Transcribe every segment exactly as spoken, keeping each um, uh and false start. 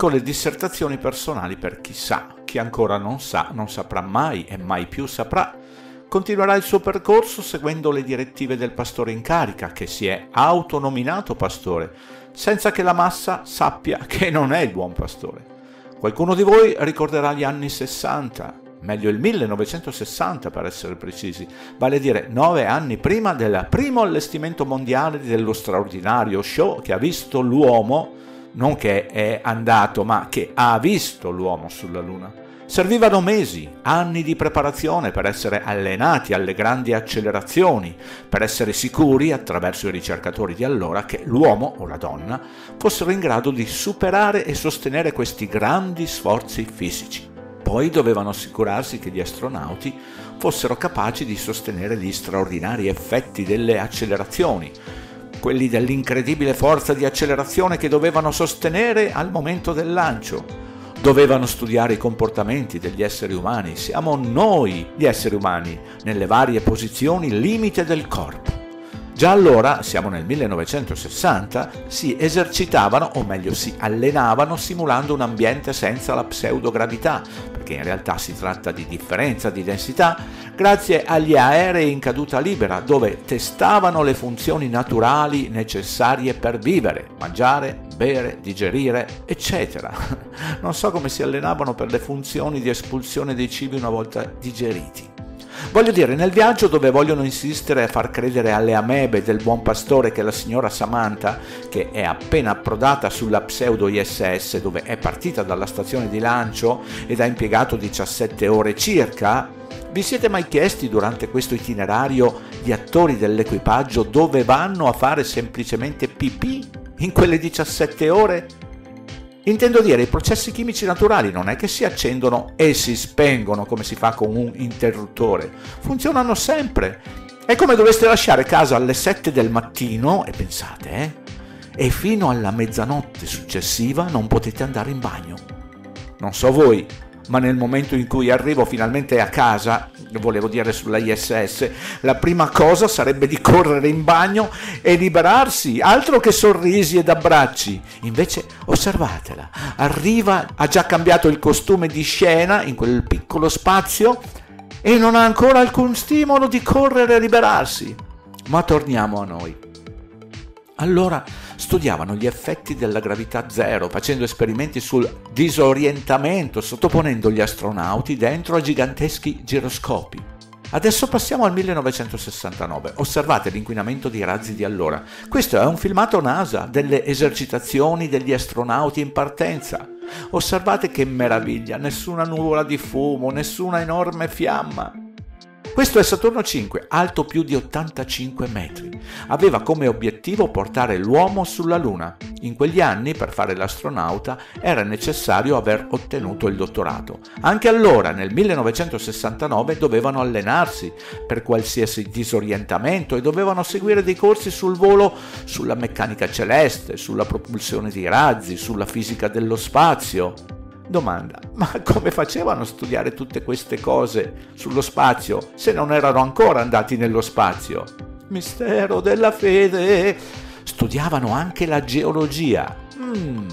piccole dissertazioni personali per chi sa, chi ancora non sa, non saprà mai e mai più saprà. Continuerà il suo percorso seguendo le direttive del pastore in carica, che si è autonominato pastore, senza che la massa sappia che non è il buon pastore. Qualcuno di voi ricorderà gli anni sessanta, meglio il millenovecentosessanta per essere precisi, vale a dire nove anni prima del primo allestimento mondiale dello straordinario show che ha visto l'uomo, non che è andato, ma che ha visto l'uomo sulla Luna. Servivano mesi, anni di preparazione per essere allenati alle grandi accelerazioni, per essere sicuri, attraverso i ricercatori di allora, che l'uomo o la donna fossero in grado di superare e sostenere questi grandi sforzi fisici. Poi dovevano assicurarsi che gli astronauti fossero capaci di sostenere gli straordinari effetti delle accelerazioni, quelli dell'incredibile forza di accelerazione che dovevano sostenere al momento del lancio. Dovevano studiare i comportamenti degli esseri umani, siamo noi gli esseri umani, nelle varie posizioni limite del corpo. Già allora, siamo nel millenovecentosessanta, si esercitavano, o meglio si allenavano, simulando un ambiente senza la pseudogravità, perché in realtà si tratta di differenza di densità, grazie agli aerei in caduta libera, dove testavano le funzioni naturali necessarie per vivere, mangiare, bere, digerire, eccetera. Non so come si allenavano per le funzioni di espulsione dei cibi una volta digeriti. Voglio dire, nel viaggio dove vogliono insistere a far credere alle amebe del buon pastore che la signora Samantha, che è appena approdata sulla pseudo I S S, dove è partita dalla stazione di lancio ed ha impiegato diciassette ore circa, vi siete mai chiesti durante questo itinerario gli attori dell'equipaggio dove vanno a fare semplicemente pipì in quelle diciassette ore? Intendo dire, i processi chimici naturali non è che si accendono e si spengono come si fa con un interruttore, funzionano sempre. È come doveste lasciare casa alle sette del mattino, e pensate, eh, e fino alla mezzanotte successiva non potete andare in bagno. Non so voi, ma nel momento in cui arrivo finalmente a casa, volevo dire sulla I S S, la prima cosa sarebbe di correre in bagno e liberarsi, altro che sorrisi ed abbracci. Invece osservatela, arriva, ha già cambiato il costume di scena in quel piccolo spazio e non ha ancora alcun stimolo di correre e liberarsi. Ma torniamo a noi. Allora studiavano gli effetti della gravità zero, facendo esperimenti sul disorientamento, sottoponendo gli astronauti dentro a giganteschi giroscopi. Adesso passiamo al millenovecentosessantanove, osservate l'inquinamento dei razzi di allora. Questo è un filmato NASA delle esercitazioni degli astronauti in partenza. Osservate che meraviglia, nessuna nuvola di fumo, nessuna enorme fiamma. Questo è Saturno cinque, alto più di ottantacinque metri. Aveva come obiettivo portare l'uomo sulla Luna. In quegli anni, per fare l'astronauta, era necessario aver ottenuto il dottorato. Anche allora, nel millenovecentosessantanove, dovevano allenarsi per qualsiasi disorientamento e dovevano seguire dei corsi sul volo, sulla meccanica celeste, sulla propulsione dei razzi, sulla fisica dello spazio. Domanda, ma come facevano a studiare tutte queste cose sullo spazio se non erano ancora andati nello spazio? Mistero della fede! Studiavano anche la geologia. Mm,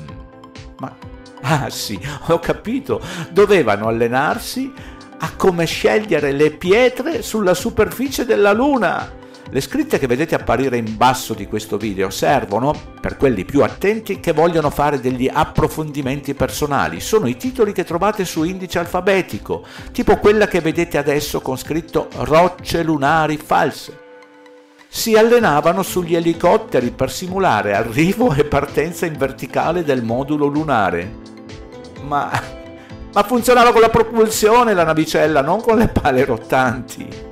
ma, ah sì, ho capito, dovevano allenarsi a come scegliere le pietre sulla superficie della Luna. Le scritte che vedete apparire in basso di questo video servono, per quelli più attenti che vogliono fare degli approfondimenti personali, sono i titoli che trovate su indice alfabetico, tipo quella che vedete adesso con scritto rocce lunari false. Si allenavano sugli elicotteri per simulare arrivo e partenza in verticale del modulo lunare. Ma, ma funzionava con la propulsione la navicella, non con le pale rotanti.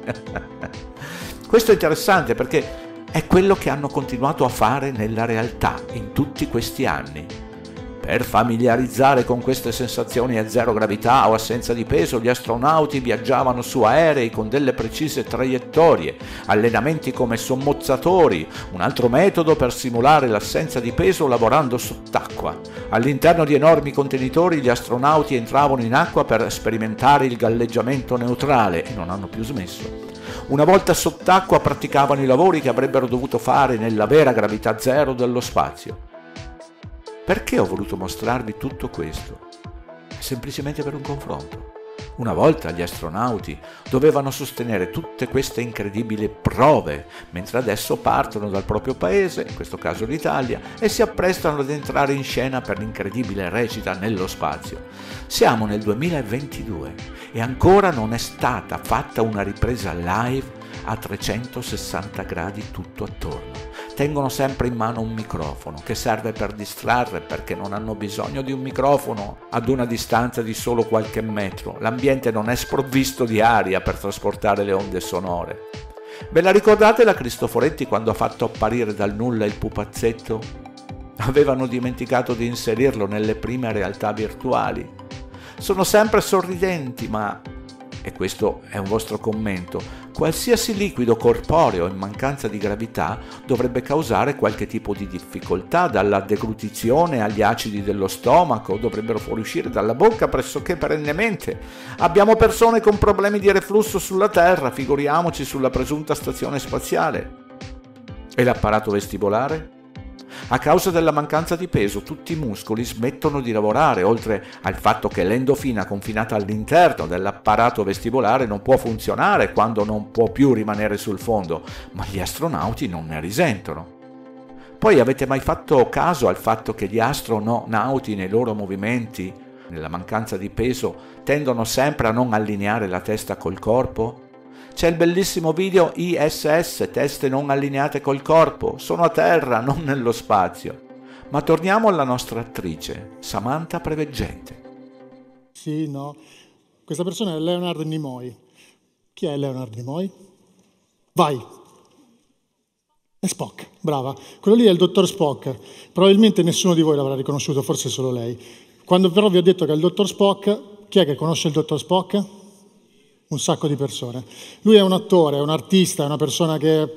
Questo è interessante perché è quello che hanno continuato a fare nella realtà in tutti questi anni. Per familiarizzare con queste sensazioni a zero gravità o assenza di peso, gli astronauti viaggiavano su aerei con delle precise traiettorie, allenamenti come sommozzatori, un altro metodo per simulare l'assenza di peso lavorando sott'acqua. All'interno di enormi contenitori gli astronauti entravano in acqua per sperimentare il galleggiamento neutrale e non hanno più smesso. Una volta sott'acqua praticavano i lavori che avrebbero dovuto fare nella vera gravità zero dello spazio. Perché ho voluto mostrarvi tutto questo? Semplicemente per un confronto. Una volta gli astronauti dovevano sostenere tutte queste incredibili prove, mentre adesso partono dal proprio paese, in questo caso l'Italia, e si apprestano ad entrare in scena per l'incredibile recita nello spazio. Siamo nel duemilaventidue e ancora non è stata fatta una ripresa live a trecentosessanta gradi tutto attorno. Tengono sempre in mano un microfono che serve per distrarre, perché non hanno bisogno di un microfono ad una distanza di solo qualche metro. L'ambiente non è sprovvisto di aria per trasportare le onde sonore. Ve la ricordate la Cristoforetti quando ha fatto apparire dal nulla il pupazzetto? Avevano dimenticato di inserirlo nelle prime realtà virtuali. Sono sempre sorridenti, ma, e questo è un vostro commento, qualsiasi liquido corporeo in mancanza di gravità dovrebbe causare qualche tipo di difficoltà, dalla deglutizione agli acidi dello stomaco, dovrebbero fuoriuscire dalla bocca pressoché perennemente. Abbiamo persone con problemi di reflusso sulla Terra, figuriamoci sulla presunta stazione spaziale. E l'apparato vestibolare? A causa della mancanza di peso tutti i muscoli smettono di lavorare, oltre al fatto che l'endofina confinata all'interno dell'apparato vestibolare non può funzionare quando non può più rimanere sul fondo, ma gli astronauti non ne risentono. Poi avete mai fatto caso al fatto che gli astronauti nei loro movimenti, nella mancanza di peso, tendono sempre a non allineare la testa col corpo? C'è il bellissimo video I S S, teste non allineate col corpo, sono a terra, non nello spazio. Ma torniamo alla nostra attrice, Samantha Preveggente. Sì, no, questa persona è Leonard Nimoy. Chi è Leonard Nimoy? Vai! È Spock, brava. Quello lì è il dottor Spock. Probabilmente nessuno di voi l'avrà riconosciuto, forse solo lei. Quando però vi ho detto che è il dottor Spock, chi è che conosce il dottor Spock? Un sacco di persone. Lui è un attore, è un artista, è una persona che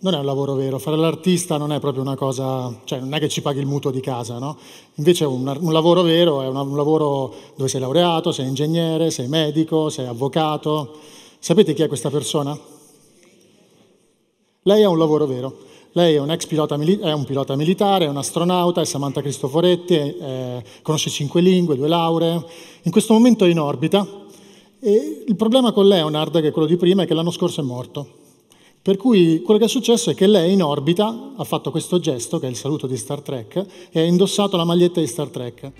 non è un lavoro vero. Fare l'artista non è proprio una cosa, cioè non è che ci paghi il mutuo di casa, no? Invece un, un lavoro vero è un, un lavoro dove sei laureato, sei ingegnere, sei medico, sei avvocato. Sapete chi è questa persona? Lei ha un lavoro vero. Lei è un ex pilota, è un pilota militare, è un astronauta, è Samantha Cristoforetti, è, è, conosce cinque lingue, due lauree. In questo momento è in orbita. E il problema con Leonard, che è quello di prima, è che l'anno scorso è morto. Per cui quello che è successo è che lei in orbita ha fatto questo gesto, che è il saluto di Star Trek, e ha indossato la maglietta di Star Trek.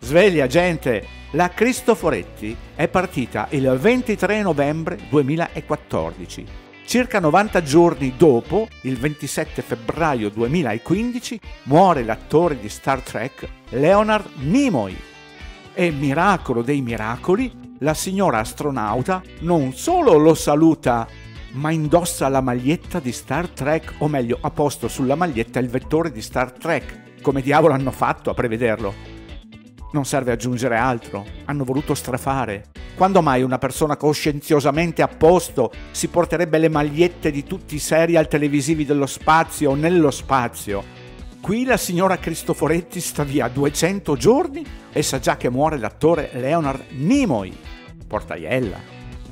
Sveglia, gente! La Cristoforetti è partita il ventitré novembre duemilaquattordici. Circa novanta giorni dopo, il ventisette febbraio duemilaquindici, muore l'attore di Star Trek Leonard Nimoy. E miracolo dei miracoli, la signora astronauta non solo lo saluta, ma indossa la maglietta di Star Trek, o meglio, ha posto sulla maglietta il vettore di Star Trek. Come diavolo hanno fatto a prevederlo? Non serve aggiungere altro, hanno voluto strafare. Quando mai una persona coscienziosamente a posto si porterebbe le magliette di tutti i serial televisivi dello spazio o nello spazio? Qui la signora Cristoforetti sta via duecento giorni e sa già che muore l'attore Leonard Nimoy. Portaiella.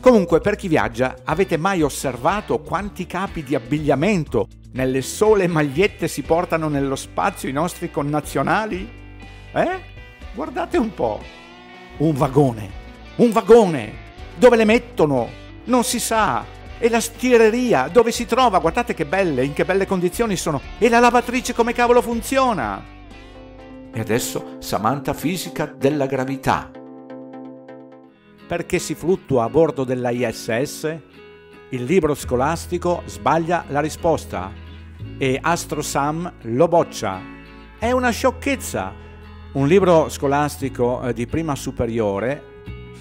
Comunque, per chi viaggia, avete mai osservato quanti capi di abbigliamento nelle sole magliette si portano nello spazio i nostri connazionali? Eh? Guardate un po'. Un vagone. Un vagone. Dove le mettono? Non si sa. E la stireria dove si trova? Guardate che belle, in che belle condizioni sono. E la lavatrice come cavolo funziona? E adesso Samantha fisica della gravità. Perché si fluttua a bordo dell'I S S? Il libro scolastico sbaglia la risposta e Astro Sam lo boccia. È una sciocchezza. Un libro scolastico di prima superiore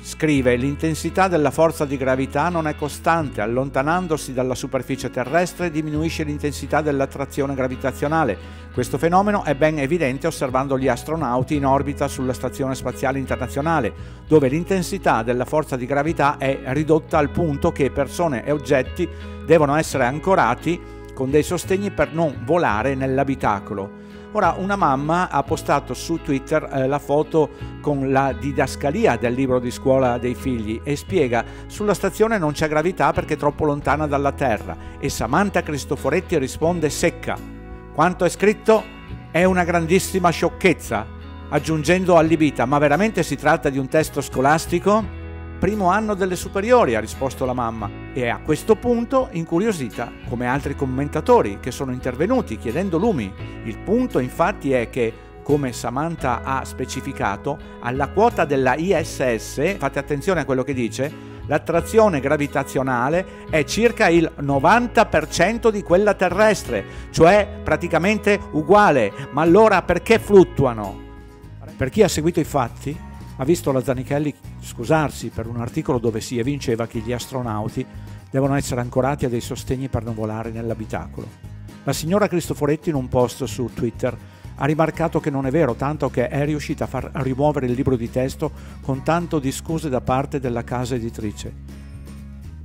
scrive: l'intensità della forza di gravità non è costante, allontanandosi dalla superficie terrestre diminuisce l'intensità dell'attrazione gravitazionale. Questo fenomeno è ben evidente osservando gli astronauti in orbita sulla Stazione Spaziale Internazionale, dove l'intensità della forza di gravità è ridotta al punto che persone e oggetti devono essere ancorati con dei sostegni per non volare nell'abitacolo. Ora, una mamma ha postato su Twitter eh, la foto con la didascalia del libro di scuola dei figli e spiega: sulla stazione non c'è gravità perché è troppo lontana dalla Terra. E Samantha Cristoforetti risponde secca: quanto è scritto? È una grandissima sciocchezza, aggiungendo allibita, ma veramente si tratta di un testo scolastico? Primo anno delle superiori, ha risposto la mamma, e a questo punto incuriosita come altri commentatori che sono intervenuti chiedendo lumi. Il punto infatti è che, come Samantha ha specificato, alla quota della I S S, fate attenzione a quello che dice, l'attrazione gravitazionale è circa il novanta per cento di quella terrestre, cioè praticamente uguale. Ma allora perché fluttuano? Per chi ha seguito i fatti, ha visto la Zanichelli scusarsi per un articolo dove si evinceva che gli astronauti devono essere ancorati a dei sostegni per non volare nell'abitacolo. La signora Cristoforetti, in un post su Twitter, ha rimarcato che non è vero, tanto che è riuscita a far rimuovere il libro di testo con tanto di scuse da parte della casa editrice.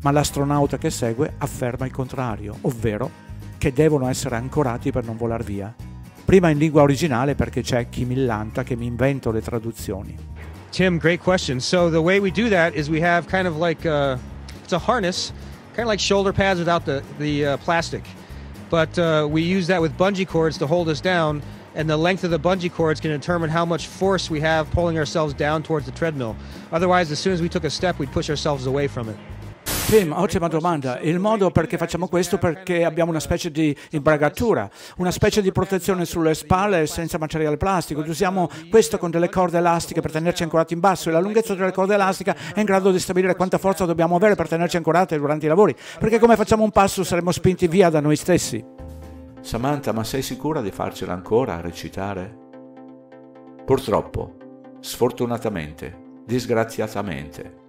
Ma l'astronauta che segue afferma il contrario, ovvero che devono essere ancorati per non volar via. Prima in lingua originale, perché c'è chi millanta che mi invento le traduzioni. Tim, great question. So the way we do that is we have kind of like a, it's a harness, kind of like shoulder pads without the, the uh, plastic. But uh, we use that with bungee cords to hold us down. And the length of the bungee cords can determine how much force we have pulling ourselves down towards the treadmill. Otherwise, as soon as we took a step, we'd push ourselves away from it. Tim, ottima domanda. Il modo perché facciamo questo perché abbiamo una specie di imbragatura, una specie di protezione sulle spalle senza materiale plastico. Usiamo questo con delle corde elastiche per tenerci ancorati in basso, e la lunghezza delle corde elastiche è in grado di stabilire quanta forza dobbiamo avere per tenerci ancorati durante i lavori, perché come facciamo un passo saremo spinti via da noi stessi. Samantha, ma sei sicura di farcela ancora a recitare? Purtroppo, sfortunatamente, disgraziatamente.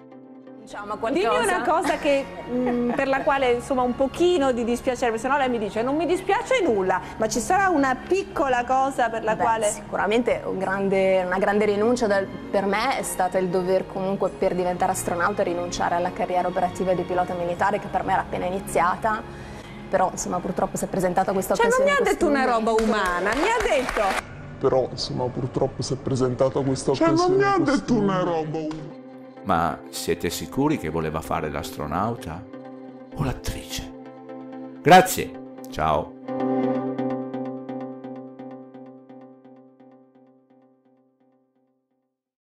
Diciamo qualcosa. Dimmi una cosa che, mh, per la quale insomma un pochino di dispiacere, perché sennò lei mi dice non mi dispiace nulla, ma ci sarà una piccola cosa per la Beh, quale... Sicuramente un grande, una grande rinuncia da, per me è stato il dover comunque per diventare astronauta rinunciare alla carriera operativa di pilota militare, che per me era appena iniziata. Però insomma purtroppo si è presentata questa occasione. Cioè non mi ha detto una roba umana, mi ha detto. Però insomma purtroppo si è presentata questa occasione. Cioè non mi ha detto una roba umana. Ma siete sicuri che voleva fare l'astronauta o l'attrice? Grazie, ciao.